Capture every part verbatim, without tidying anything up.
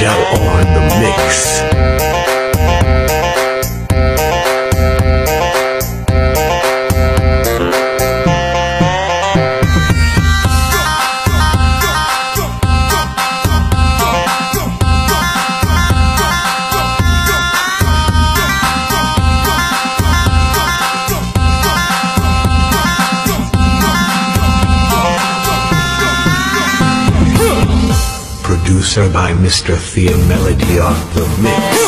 Joe on the mix. Producer by Mr Thea, melody on the mix.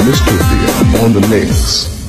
Mister Thea on the mix.